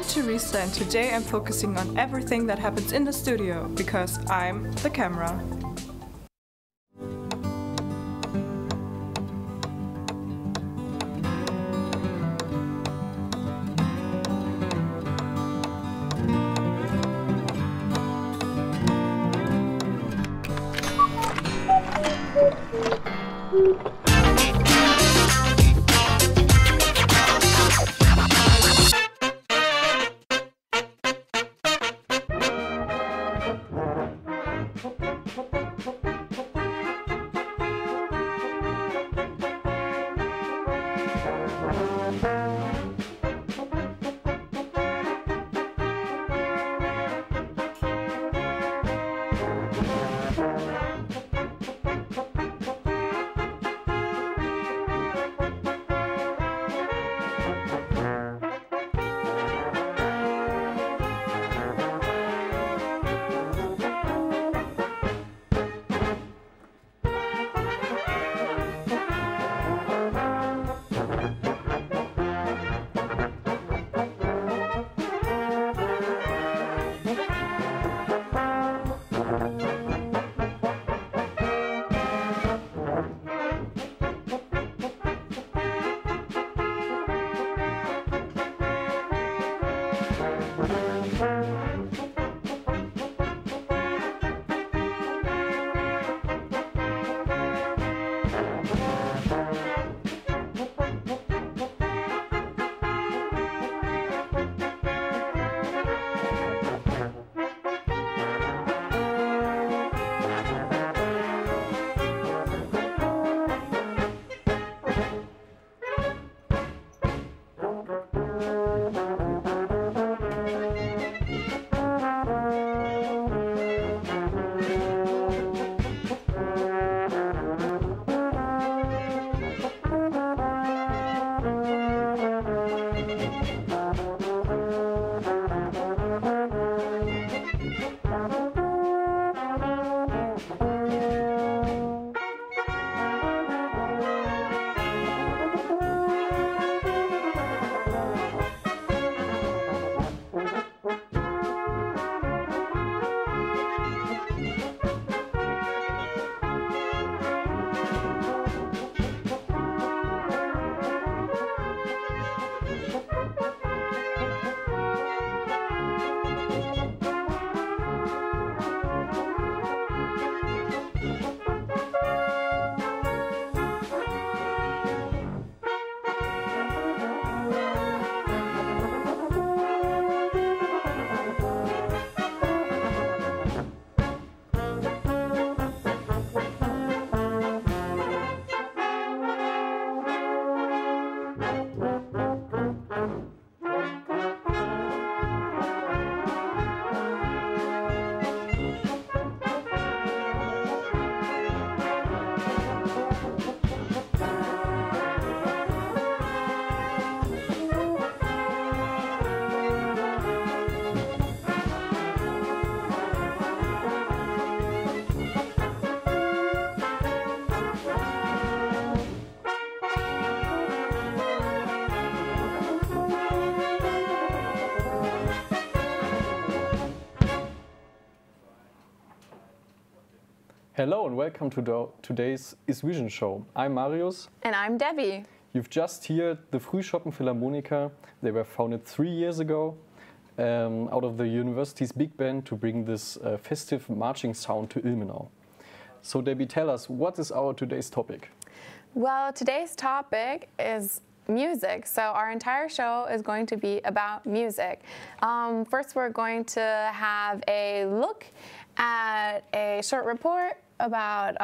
I'm Teresa, and today I'm focusing on everything that happens in the studio, because I'm the camera. Hello and welcome to today's ISVIsion show. I'm Marius. And I'm Debby. You've just heard the Frühschoppen Philharmonica. They were founded 3 years ago out of the university's big band to bring this festive marching sound to Ilmenau. So Debby, tell us, what is our today's topic? Well, today's topic is music. So our entire show is going to be about music. First, we're going to have a look at a short report about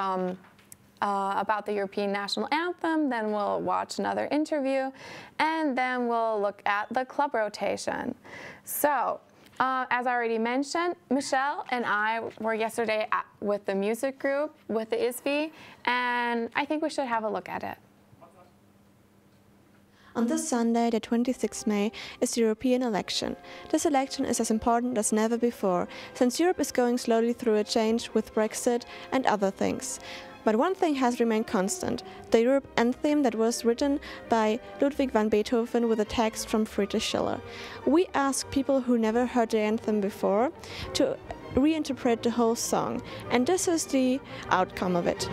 the European National Anthem, then we'll watch another interview, and then we'll look at the club rotation. So, as I already mentioned, Michelle and I were yesterday with the music group, with the ISVI, and I think we should have a look at it. On this Sunday, the 26th May, is the European election. This election is as important as never before, since Europe is going slowly through a change with Brexit and other things. But one thing has remained constant, the Europe anthem that was written by Ludwig van Beethoven with a text from Friedrich Schiller. We asked people who never heard the anthem before to reinterpret the whole song, and this is the outcome of it.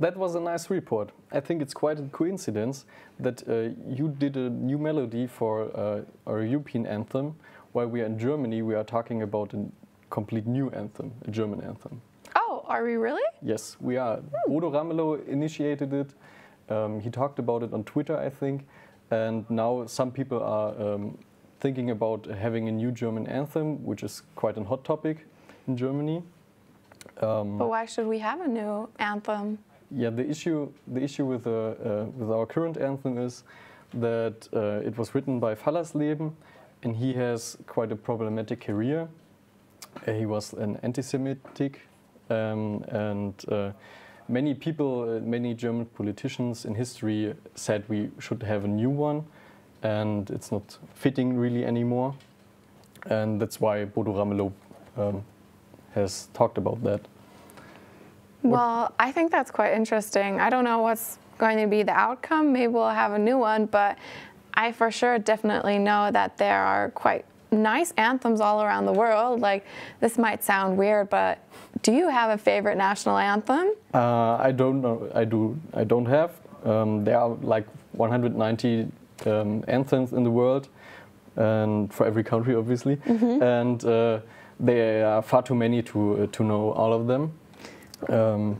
That was a nice report. I think it's quite a coincidence that you did a new melody for our European anthem, while we are in Germany, we are talking about a complete new anthem, a German anthem. Oh, are we really? Yes, we are. Bodo Ramelow initiated it. He talked about it on Twitter, I think. And now some people are thinking about having a new German anthem, which is quite a hot topic in Germany. But why should we have a new anthem? Yeah, the issue with our current anthem is that it was written by Fallersleben, and he has quite a problematic career. He was an anti-Semitic, and many people, many German politicians in history said we should have a new one, and it's not fitting really anymore. And that's why Bodo Ramelow has talked about that. Well, I think that's quite interesting. I don't know what's going to be the outcome. Maybe we'll have a new one, but I for sure definitely know that there are quite nice anthems all around the world. Like, this might sound weird, but do you have a favorite national anthem? I don't know. I don't have. There are like 190 anthems in the world, and for every country, obviously. Mm-hmm. And there are far too many to know all of them. Well,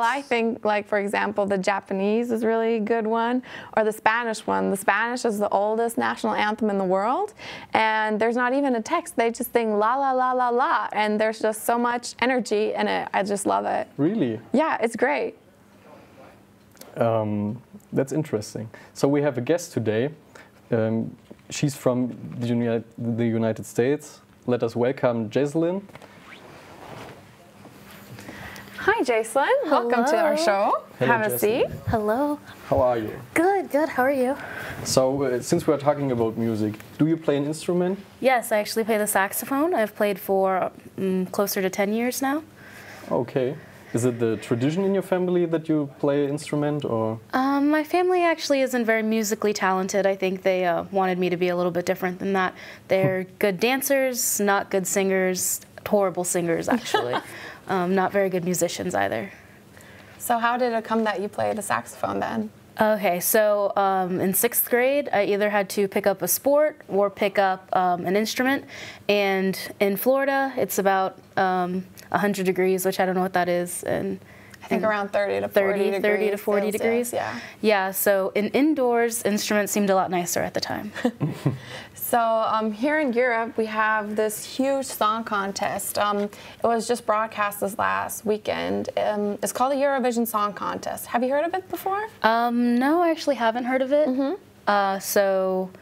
I think, like, for example, the Japanese is really a good one, or the Spanish one. The Spanish is the oldest national anthem in the world, and there's not even a text. They just sing la la la la la, and there's just so much energy in it. I just love it. Really? Yeah, it's great. That's interesting. So we have a guest today. She's from the United States. Let us welcome Jaisalyn. Hi, Jaisalyn. Welcome to our show. Hello, have a seat. Hello. How are you? Good, good. How are you? So, since we're talking about music, do you play an instrument? Yes, I actually play the saxophone. I've played for closer to 10 years now. Okay. Is it the tradition in your family that you play an instrument, or? My family actually isn't very musically talented. I think they wanted me to be a little bit different than that. They're good dancers, not good singers, horrible singers, actually. Not very good musicians either. So how did it come that you played the saxophone then? Okay, so in 6th grade, I either had to pick up a sport or pick up an instrument. And in Florida, it's about 100 degrees, which I don't know what that is. And I think around 30 to 40 degrees. Yeah. Yeah, so in indoors, instruments seemed a lot nicer at the time. So here in Europe, we have this huge song contest. It was just broadcast this last weekend. It's called the Eurovision Song Contest. Have you heard of it before? No, I actually haven't heard of it. Mm-hmm.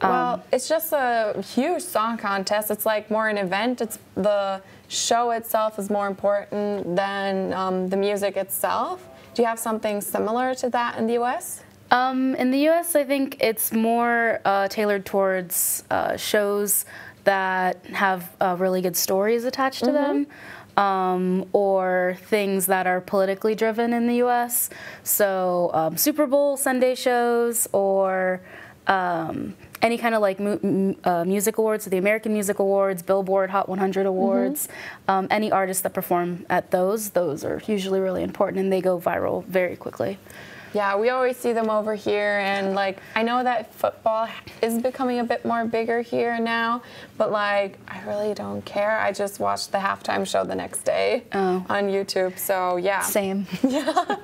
Well, it's just a huge song contest. It's like more an event. It's the show itself is more important than the music itself. Do you have something similar to that in the U.S.? In the U.S., I think it's more tailored towards shows that have really good stories attached to them. Or things that are politically driven in the U.S. So Super Bowl Sunday shows or any kind of like music awards, so the American Music Awards, Billboard Hot 100 Awards, any artists that perform at those are usually really important and they go viral very quickly. Yeah, we always see them over here, and like I know that football is becoming a bit more bigger here now, but like I really don't care. I just watched the halftime show the next day on YouTube, so yeah. Same. Yeah.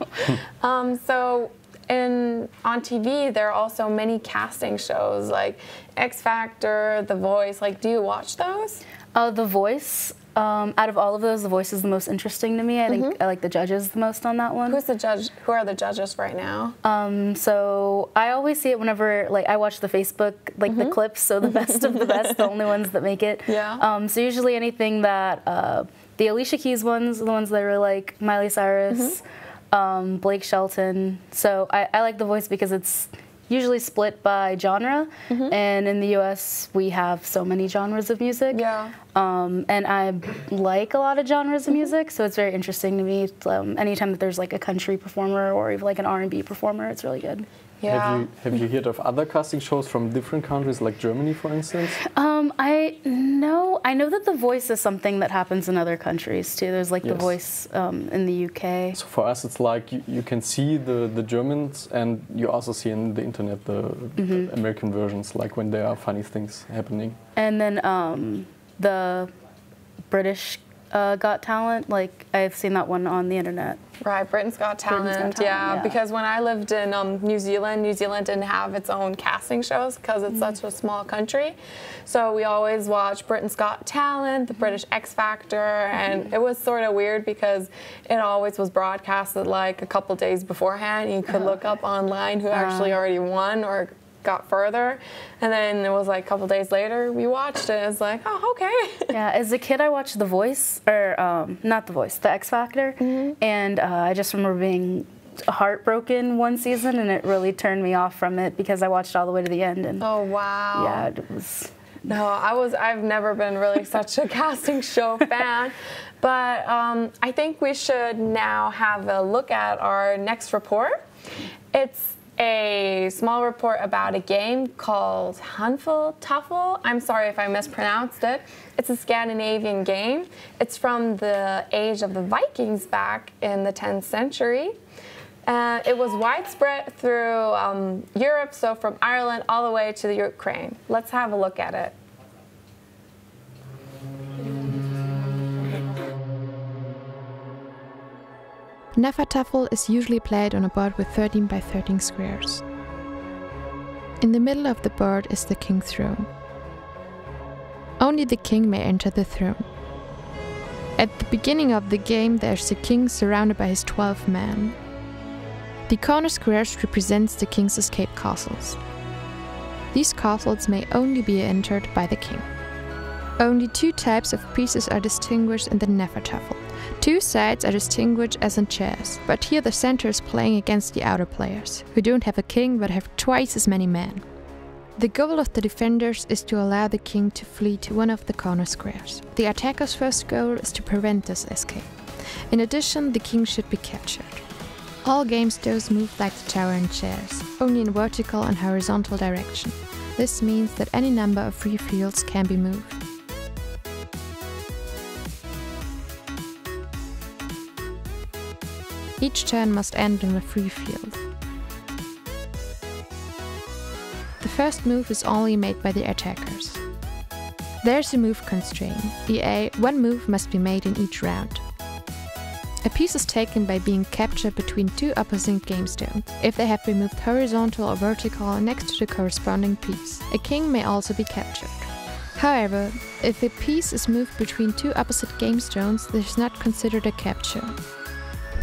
So. And on TV, there are also many casting shows like X Factor, The Voice. Like, do you watch those? The Voice. Out of all of those, The Voice is the most interesting to me. I think I like the judges the most on that one. Who's the judge? Who are the judges right now? So I always see it whenever, like, I watch the Facebook, like the clips. So the best of the best, the only ones that make it. Yeah. So usually anything that the Alicia Keys ones, the ones that are like Miley Cyrus. Blake Shelton. So I like The Voice because it's usually split by genre, and in the U.S. we have so many genres of music. Yeah. And I like a lot of genres of music, so it's very interesting to me. Anytime that there's like a country performer or even like an R&B performer, it's really good. Yeah. Have you heard of other casting shows from different countries, like Germany, for instance? I know that The Voice is something that happens in other countries too. There's like The Voice in the UK. So for us, it's like you can see the Germans, and you also see in the internet the American versions, like when there are funny things happening. And then the British Got Talent, like I've seen that one on the internet. Right, Britain's Got Talent, yeah. Because when I lived in New Zealand didn't have its own casting shows because it's such a small country. So we always watched Britain's Got Talent, the British X Factor, and it was sort of weird because it always was broadcasted like a couple days beforehand. You could look up online who actually already won or got further, and then it was like a couple days later we watched it. It was like, oh, okay. Yeah, as a kid I watched The Voice, or not The Voice, The X Factor, and I just remember being heartbroken one season, and it really turned me off from it because I watched all the way to the end. And oh wow. Yeah, it was. No, I've never been really such a casting show fan. But I think we should now have a look at our next report. It's a small report about a game called Hnefatafl. I'm sorry if I mispronounced it. It's a Scandinavian game. It's from the age of the Vikings back in the 10th century. It was widespread through Europe, so from Ireland all the way to the Ukraine. Let's have a look at it. Hnefatafl is usually played on a board with 13 by 13 squares. In the middle of the board is the king's throne. Only the king may enter the throne. At the beginning of the game there's the king surrounded by his 12 men. The corner squares represents the king's escape castles. These castles may only be entered by the king. Only two types of pieces are distinguished in the Hnefatafl. Two sides are distinguished as in chess, but here the center is playing against the outer players, who don't have a king but have twice as many men. The goal of the defenders is to allow the king to flee to one of the corner squares. The attacker's first goal is to prevent this escape. In addition, the king should be captured. All game stones move like the tower in chess, only in vertical and horizontal direction. This means that any number of free fields can be moved. Each turn must end on a free field. The first move is only made by the attackers. There's a move constraint, e.a., one move must be made in each round. A piece is taken by being captured between two opposite game stones, if they have been moved horizontal or vertical next to the corresponding piece. A king may also be captured. However, if a piece is moved between two opposite game stones, this is not considered a capture.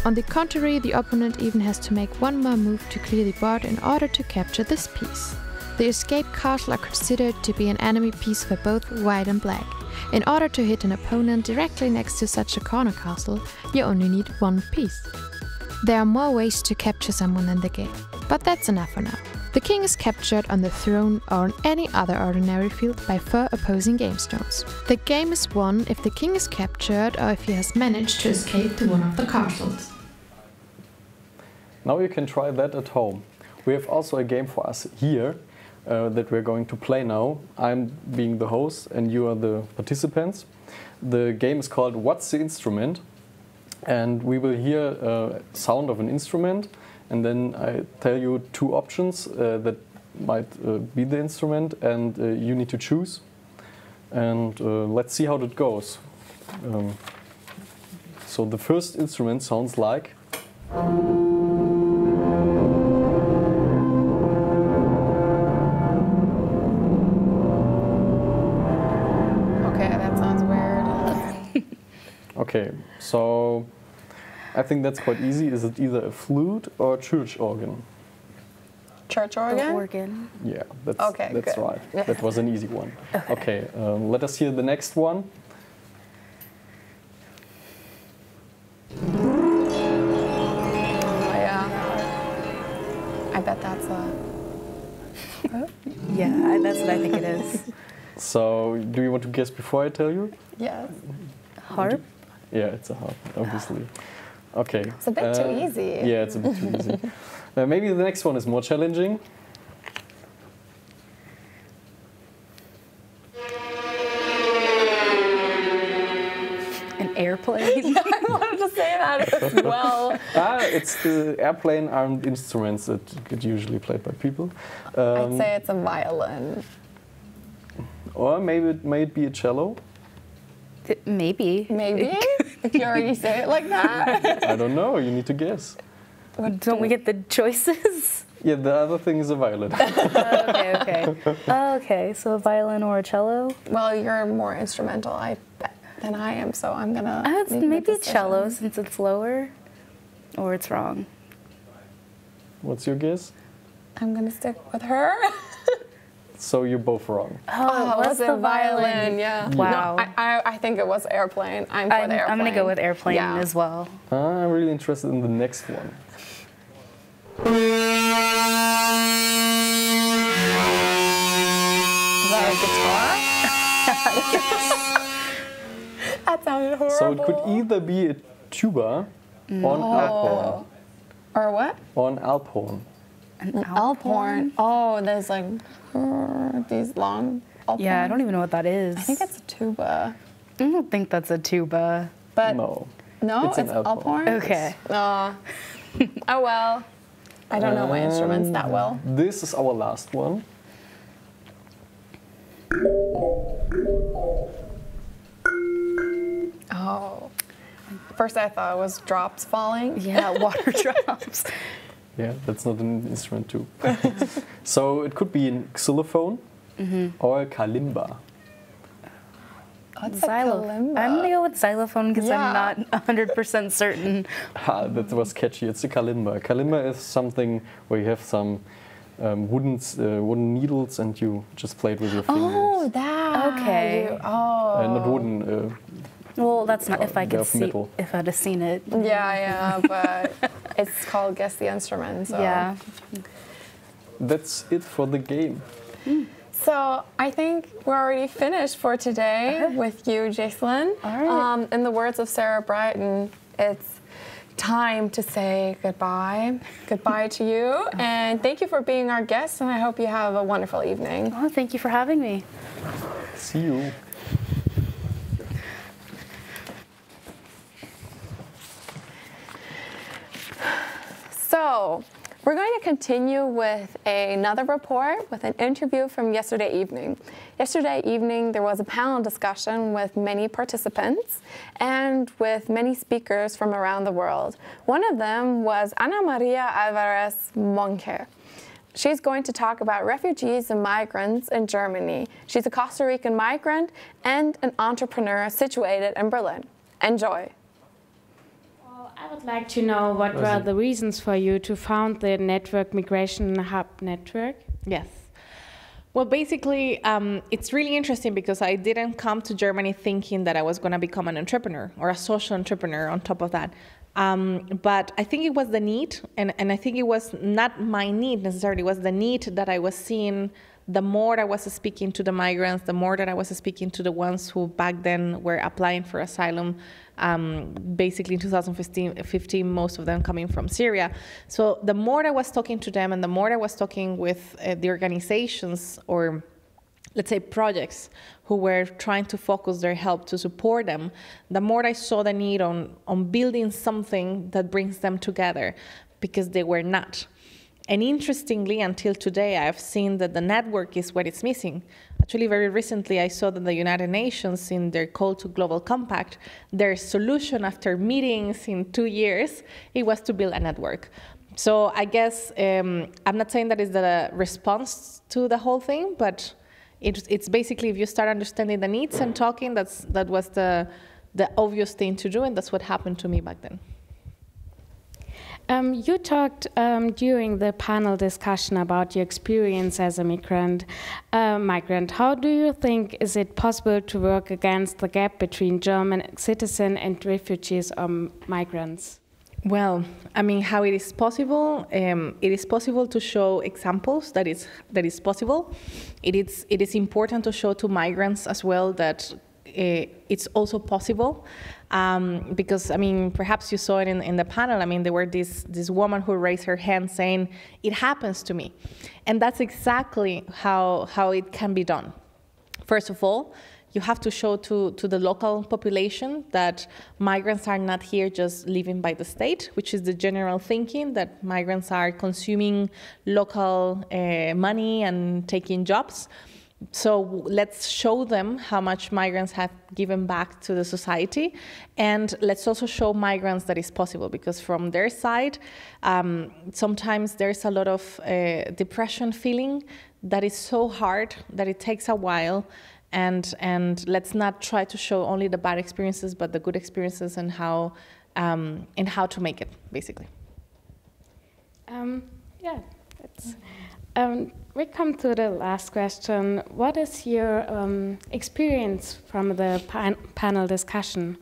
On the contrary, the opponent even has to make one more move to clear the board in order to capture this piece. The escape castle are considered to be an enemy piece for both white and black. In order to hit an opponent directly next to such a corner castle, you only need one piece. There are more ways to capture someone in the game, but that's enough for now. The king is captured on the throne or on any other ordinary field by four opposing game stones. The game is won if the king is captured or if he has managed to escape to one of the castles. Now you can try that at home. We have also a game for us here that we're going to play now. I'm being the host and you are the participants. The game is called What's the Instrument? And we will hear sound of an instrument and then I tell you two options that might be the instrument and you need to choose. And let's see how that goes. So the first instrument sounds like... Okay, so I think that's quite easy. Is it either a flute or a church organ? Church organ? The organ. Yeah, that's good. Right. That was an easy one. Okay, let us hear the next one. Oh, yeah. I bet that's a... yeah, that's what I think it is. So, do you want to guess before I tell you? Yes. Harp? Yeah, it's a harp, obviously. Okay. It's a bit too easy. Yeah, it's a bit too easy. Maybe the next one is more challenging. An airplane? Yeah, I wanted to say that as well. It's the airplane-armed instruments that get usually played by people. I'd say it's a violin. Or maybe it might be a cello. Maybe. Maybe? If you already say it like that. I don't know. You need to guess. Don't we get the choices? Yeah, the other thing is a violin. Okay, so a violin or a cello? Well, you're more instrumental than I am, so I'm going to... Maybe cello, since it's lower, or it's wrong. What's your guess? I'm going to stick with her. So you're both wrong. Oh, it was the violin, yeah. Wow. No, I think it was airplane. I'm for the airplane. I'm going to go with airplane as well. I'm really interested in the next one. Is that a guitar? That sounded horrible. So it could either be a tuba or an alphorn. Or what? Or an alphorn. An alphorn? Oh, there's like these long alphorns. Yeah, I don't even know what that is. I think it's a tuba. I don't think that's a tuba. But no, it's an alphorn. Okay. Oh well. I don't know my instruments that well. This is our last one. Oh. First I thought it was drops falling. Yeah, water drops. Yeah, that's not an instrument too. So it could be a xylophone or a kalimba. What's a kalimba? I'm gonna go with xylophone because I'm not 100% certain. That was catchy. It's a kalimba. A kalimba is something where you have some wooden needles and you just play it with your fingers. Oh, that. Okay. Not wooden. Well, that's not if I could see metal. If I'd have seen it. Yeah, but it's called Guess the Instrument. So. Yeah. That's it for the game. So I think we're already finished for today with you, Jaisalyn. All right. In the words of Sarah Brighton, it's time to say goodbye. Goodbye to you, and thank you for being our guest. And I hope you have a wonderful evening. Oh, thank you for having me. See you. So, we're going to continue with another report with an interview from yesterday evening. Yesterday evening, there was a panel discussion with many participants and with many speakers from around the world. One of them was Ana Maria Alvarez Moncker. She's going to talk about refugees and migrants in Germany. She's a Costa Rican migrant and an entrepreneur situated in Berlin. Enjoy. Well, I would like to know what were the reasons for you to found the Network Migration Hub Network? Yes. Well, basically, it's really interesting because I didn't come to Germany thinking that I was going to become an entrepreneur or a social entrepreneur on top of that. But I think it was the need, and I think it was not my need necessarily, it was the need that I was seeing. The more I was speaking to the migrants, the more that I was speaking to the ones who back then were applying for asylum, basically in 2015, most of them coming from Syria. So the more I was talking to them and the more I was talking with the organizations or let's say projects who were trying to focus their help to support them, the more I saw the need on building something that brings them together, because they were not. And interestingly, until today, I have seen that the network is what it's missing. Actually, very recently, I saw that the United Nations, in their call to Global Compact, their solution after meetings in 2 years, it was to build a network. So I guess, I'm not saying that is the response to the whole thing, but it's basically if you start understanding the needs and talking, that was the obvious thing to do, and that's what happened to me back then. You talked during the panel discussion about your experience as a migrant. How do you think is it possible to work against the gap between German citizens and refugees or migrants? Well, I mean, how it is possible? It is possible to show examples that is possible. It is important to show to migrants as well that it's also possible. Because, I mean, perhaps you saw it in the panel, I mean, there were this woman who raised her hand saying, it happens to me. And that's exactly how it can be done. First of all, you have to show to the local population that migrants are not here just living by the state, which is the general thinking that migrants are consuming local money and taking jobs. So let's show them how much migrants have given back to the society, and let's also show migrants that it's possible, because from their side, sometimes there's a lot of depression feeling that is so hard that it takes a while, and let's not try to show only the bad experiences, but the good experiences and how to make it, basically. Yeah, that's... we come to the last question. What is your experience from the panel discussion?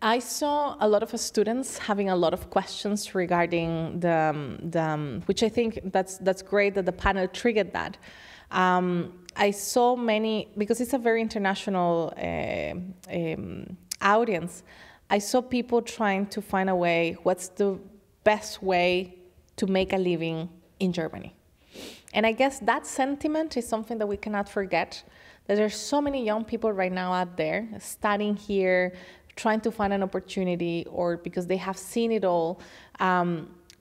I saw a lot of students having a lot of questions regarding the which I think that's great that the panel triggered that. I saw many, because it's a very international audience, I saw people trying to find a way, what's the best way to make a living in Germany. And I guess that sentiment is something that we cannot forget, that there's so many young people right now out there studying here, trying to find an opportunity, or because they have seen it all,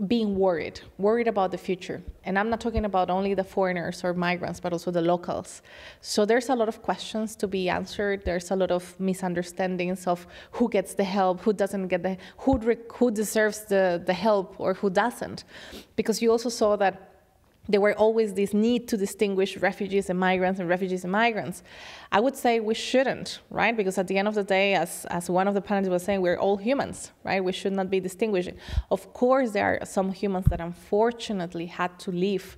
being worried about the future. And I'm not talking about only the foreigners or migrants, but also the locals. So there's a lot of questions to be answered. There's a lot of misunderstandings of who gets the help, who doesn't get the, who deserves the help or who doesn't. Because you also saw that there were always this need to distinguish refugees and migrants and refugees and migrants. I would say we shouldn't, right? Because at the end of the day, as one of the panelists was saying, we're all humans, right? We should not be distinguishing. Of course, there are some humans that unfortunately had to leave.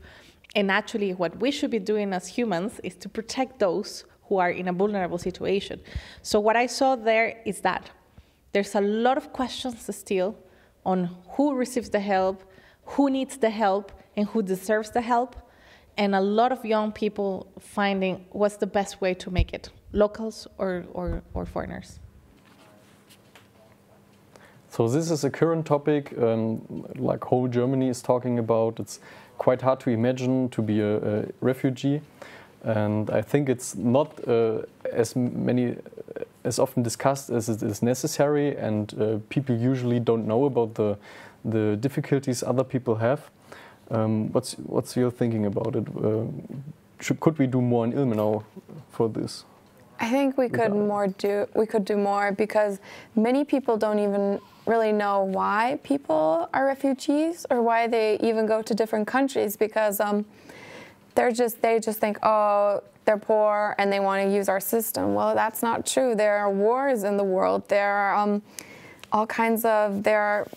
And actually, what we should be doing as humans is to protect those who are in a vulnerable situation. So what I saw there is that there's a lot of questions still on who receives the help, who needs the help, and who deserves the help, and a lot of young people finding what's the best way to make it, locals or foreigners. So this is a current topic, like whole Germany is talking about. It's quite hard to imagine to be a refugee, and I think it's not as often discussed as it is necessary, and people usually don't know about the difficulties other people have. What's your thinking about it? could we do more in Ilmenau for this? I think we could do more, because many people don't even really know why people are refugees or why they even go to different countries, because they just think, oh, they're poor and they want to use our system. Well, that's not true. There are wars in the world. There are there are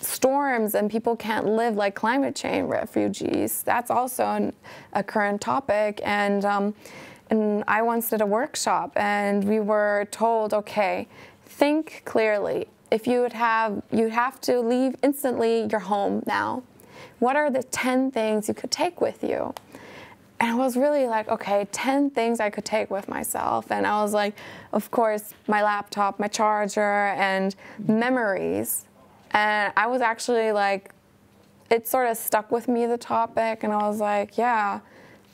storms, and people can't live like climate change refugees. That's also a current topic. And and I once did a workshop, and we were told, okay, think clearly. If you would have, you have to leave instantly your home now, what are the 10 things you could take with you? And I was really like, okay, 10 things I could take with myself. And I was like, of course, my laptop, my charger, and memories. And I was actually like, it sort of stuck with me, the topic, and I was like, yeah,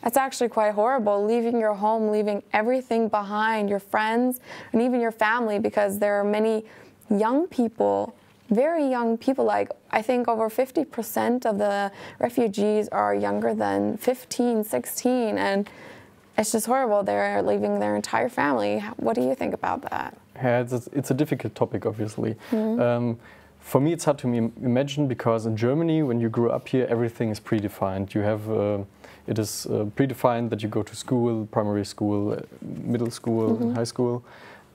that's actually quite horrible, leaving your home, leaving everything behind, your friends, and even your family, because there are many young people, very young people, like I think over 50% of the refugees are younger than 15, 16, and it's just horrible. They're leaving their entire family. What do you think about that? Yeah, it's a difficult topic, obviously. Mm-hmm. For me, it's hard to imagine, because in Germany, when you grow up here, everything is predefined. You have, it is predefined that you go to school, primary school, middle school, mm-hmm. and high school,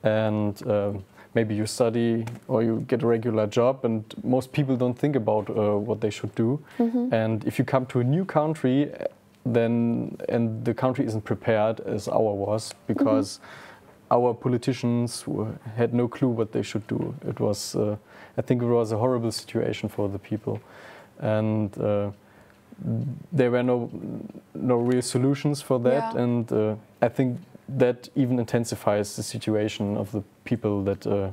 and maybe you study or you get a regular job, and most people don't think about what they should do. Mm-hmm. And if you come to a new country, then, and the country isn't prepared as our was, because mm-hmm. our politicians had no clue what they should do. It was, I think it was a horrible situation for the people. And there were no real solutions for that. Yeah. And I think that even intensifies the situation of the people that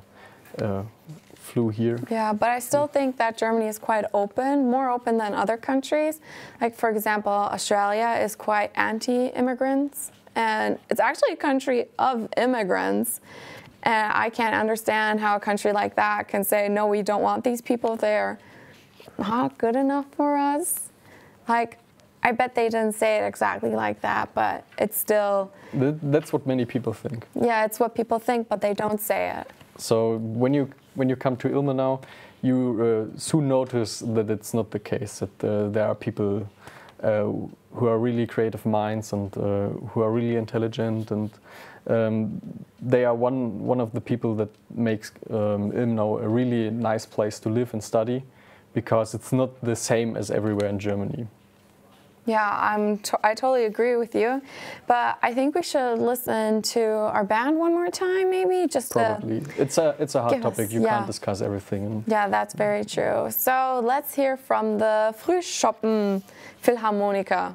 flew here. Yeah, but I still think that Germany is quite open, more open than other countries. Like, for example, Australia is quite anti-immigrants, and it's actually a country of immigrants. And I can't understand how a country like that can say, no, we don't want these people, they're not good enough for us. Like, I bet they didn't say it exactly like that, but it's still... That's what many people think. Yeah, it's what people think, but they don't say it. So when you come to Ilmenau, you soon notice that it's not the case, that there are people who are really creative minds and who are really intelligent, and they are one of the people that makes Ilmenau a really nice place to live and study, because it's not the same as everywhere in Germany. Yeah, I totally agree with you, but I think we should listen to our band one more time, maybe, just probably. It's a hard topic. You can't discuss everything. Yeah, that's very true. So let's hear from the Frühschoppen Philharmonica.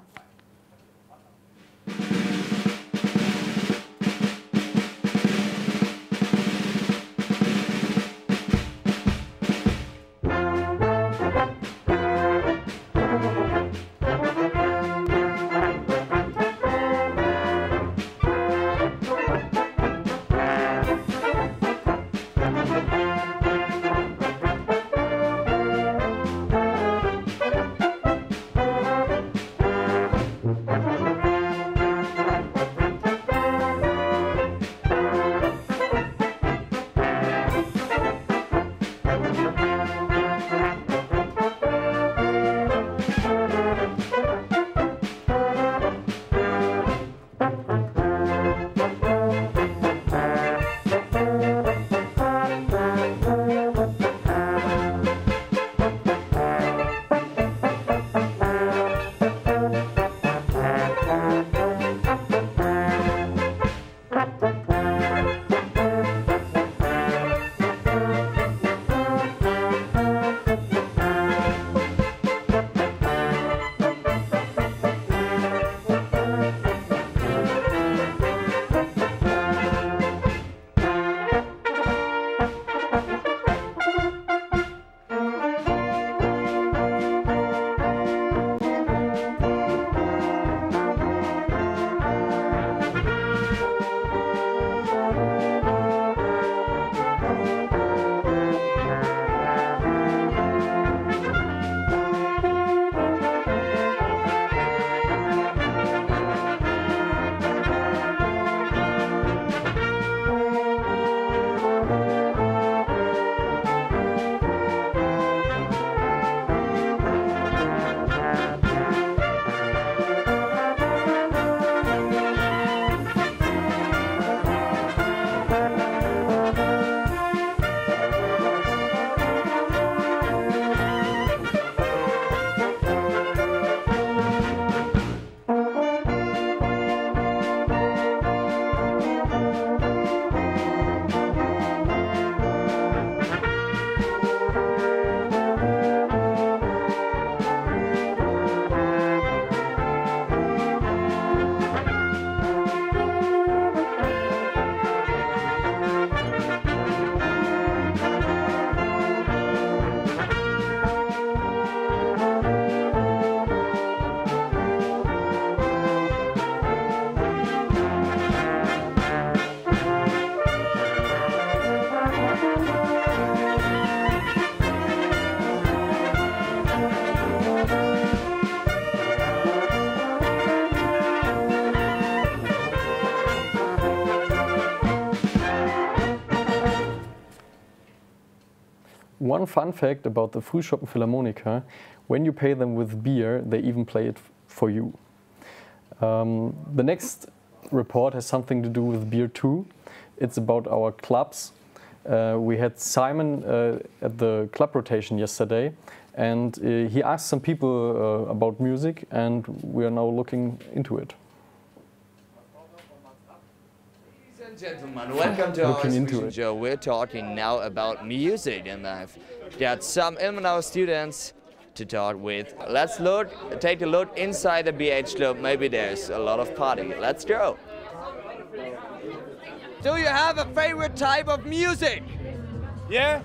One fun fact about the Frühschoppen Philharmonica, when you pay them with beer, they even play it for you. The next report has something to do with beer too. It's about our clubs. We had Simon at the club rotation yesterday, and he asked some people about music, and we are now looking into it. Gentlemen, welcome to our ISWI show. We're talking now about music, and I've got some Ilmenau students to talk with. Let's take a look inside the BH club. Maybe there's a lot of party. Let's go. Do you have a favorite type of music? Yeah.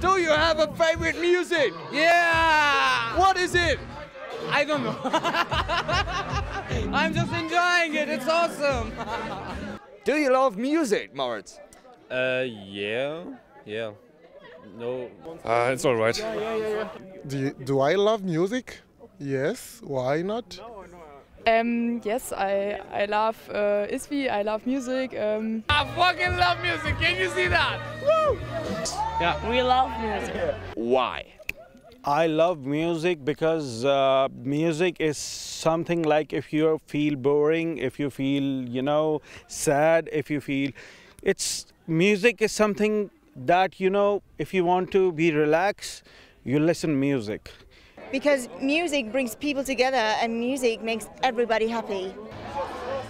Do you have a favorite music? Yeah. What is it? I don't know. I'm just enjoying it. It's awesome. Do you love music, Moritz? Yeah. No. It's all right. Yeah. Do I love music? Yes. Why not? Yes, I love ISVI. I love music. I fucking love music. Can you see that? Woo! Yeah. We love music. Why? I love music because music is something like, if you feel boring, if you feel, you know, sad, if you feel, it's, music is something that, you know, if you want to be relaxed, you listen to music. Because music brings people together and music makes everybody happy.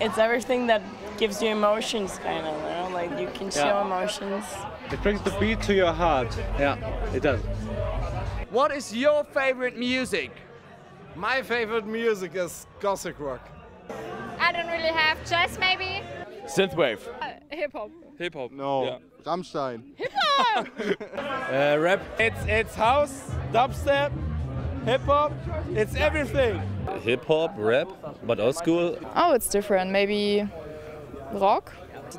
It's everything that gives you emotions, kind of, you know, like you can show emotions. It brings the beat to your heart. Yeah, it does. What is your favorite music? My favorite music is Gothic rock. I don't really have. Jazz, maybe? Synthwave. Hip-hop. Hip-hop. No. Yeah. Rammstein. Hip-hop! Rap. It's house, dubstep, hip-hop. It's everything. Hip-hop, rap, but old school. Oh, it's different. Maybe rock?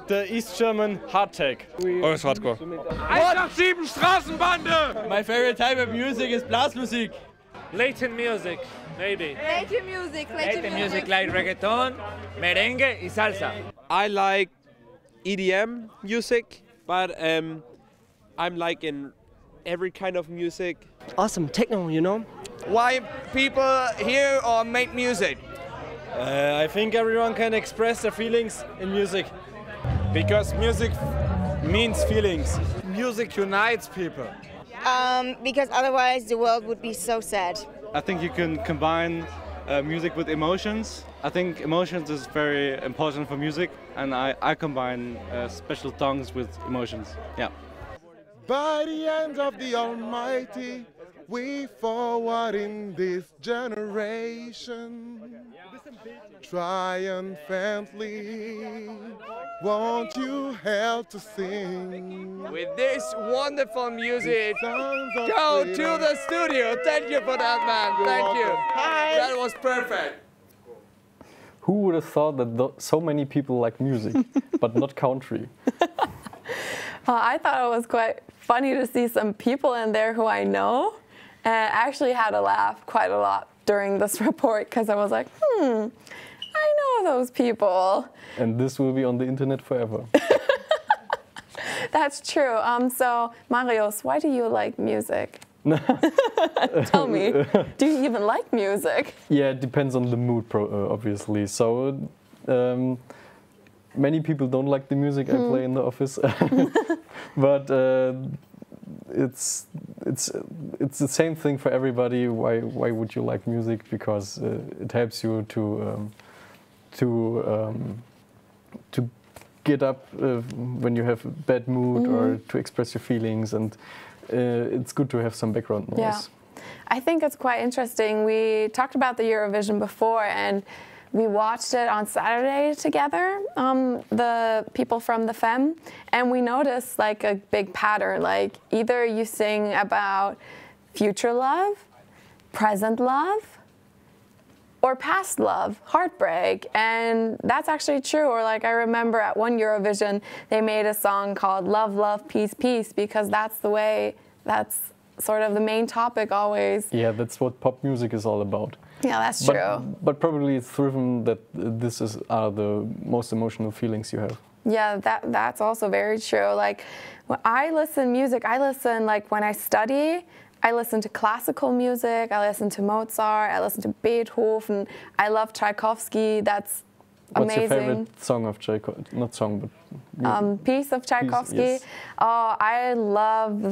The East German hardtack. Oh, it's hardcore. 187 Straßenbande! My favorite type of music is Blasmusik. Latin music, maybe. Latin music like reggaeton, merengue and salsa. I like EDM music, but I'm like in every kind of music. Awesome, techno, you know? Why people hear or make music? I think everyone can express their feelings in music. Because music means feelings. Music unites people. Because otherwise the world would be so sad. I think you can combine music with emotions. I think emotions is very important for music, and I combine special tongues with emotions. Yeah. By the hand of the Almighty, we forward in this generation, triumphantly, won't you help to sing? With this wonderful music, go to the studio. Thank you for that, man. Thank you. Hi. That was perfect. Who would have thought that so many people like music, but not country? I thought it was quite funny to see some people in there who I know. And I actually had to laugh quite a lot during this report because I was like, I know those people. And this will be on the internet forever. That's true. So, Marius, why do you like music? Tell me, do you even like music? Yeah, it depends on the mood, obviously. So, many people don't like the music I play in the office, but it's the same thing for everybody. Why would you like music? Because it helps you to get up when you have a bad mood or to express your feelings, and it's good to have some background noise. Yeah. I think it's quite interesting. We talked about the Eurovision before, and we watched it on Saturday together, the people from the FEM, and we noticed like a big pattern, like either you sing about future love, present love, or past love, heartbreak, and that's actually true. Or like I remember at one Eurovision, they made a song called Love, Love, Peace, Peace, because that's the way, that's sort of the main topic always. Yeah, that's what pop music is all about. Yeah, that's true. But probably it's driven that this is the most emotional feelings you have. Yeah, that's also very true. Like, when I listen music, I listen, like, when I study, I listen to classical music, I listen to Mozart, I listen to Beethoven, I love Tchaikovsky, that's amazing. What's your favorite song of Tchaikovsky? Not song, but... Yeah. Piece of Tchaikovsky. Yes. Oh, I love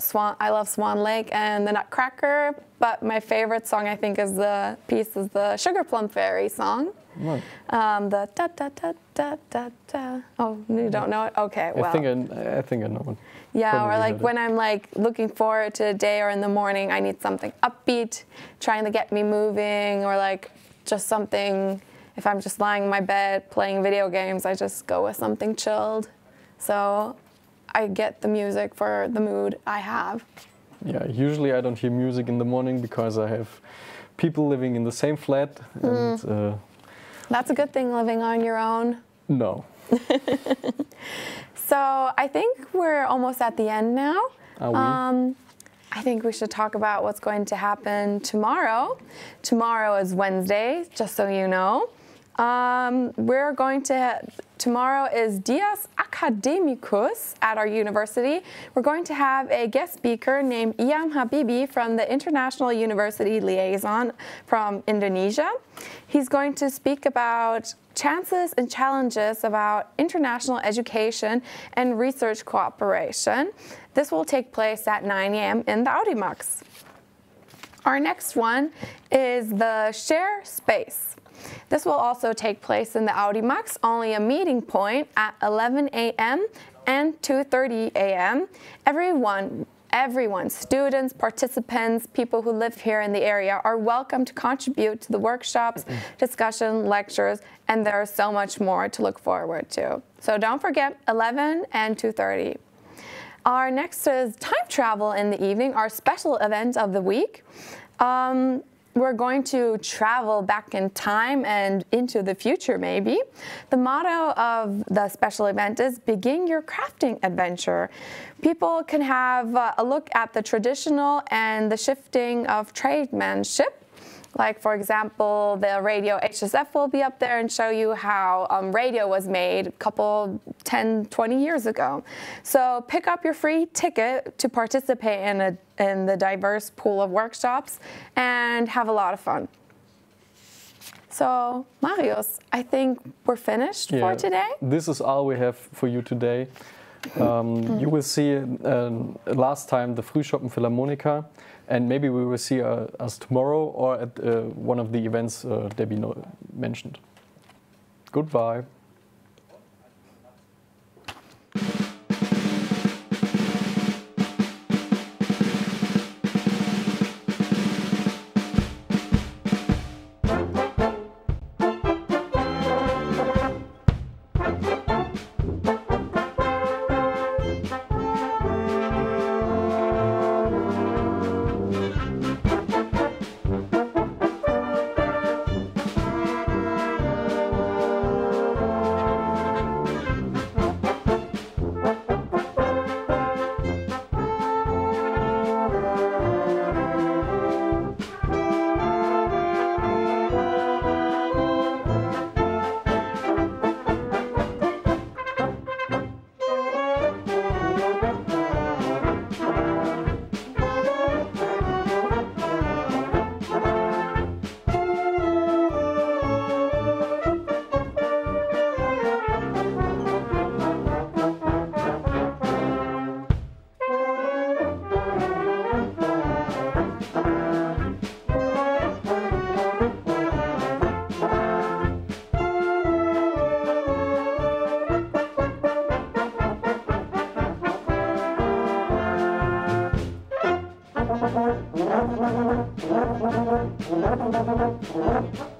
Swan Lake and the Nutcracker, but my favorite song, I think, is the Sugar Plum Fairy song. Right. The da da da da da da. Oh, you don't know it? Okay, well. I think I know it. Yeah, probably, or like when I'm like looking forward to a day or in the morning, I need something upbeat, trying to get me moving, or like just something. If I'm just lying in my bed playing video games, I just go with something chilled. So I get the music for the mood I have. Yeah, usually I don't hear music in the morning because I have people living in the same flat. And, that's a good thing, living on your own. No. So I think we're almost at the end now. Are we? I think we should talk about what's going to happen tomorrow. Tomorrow is Wednesday, just so you know. We're going to, tomorrow is Dias Academicus at our university. We're going to have a guest speaker named Iam Habibi from the International University Liaison from Indonesia. He's going to speak about chances and challenges about international education and research cooperation. This will take place at 9 a.m. in the Audimax. Our next one is the Share Space. This will also take place in the Audimax, only a meeting point at 11 a.m. and 2:30 a.m. Everyone, students, participants, people who live here in the area are welcome to contribute to the workshops, discussion, lectures, and there is so much more to look forward to. So don't forget 11 and 2:30. Our next is time travel in the evening, our special event of the week. We're going to travel back in time and into the future, maybe. The motto of the special event is Begin Your Crafting Adventure. People can have a look at the traditional and the shifting of tradesmanship. Like, for example, the radio HSF will be up there and show you how radio was made a couple, 10, 20 years ago. So pick up your free ticket to participate in the diverse pool of workshops and have a lot of fun. So, Marius, I think we're finished for today. This is all we have for you today. You will see last time the Frühschoppen Philharmonica, and maybe we will see us tomorrow or at one of the events Debby mentioned. Goodbye. What?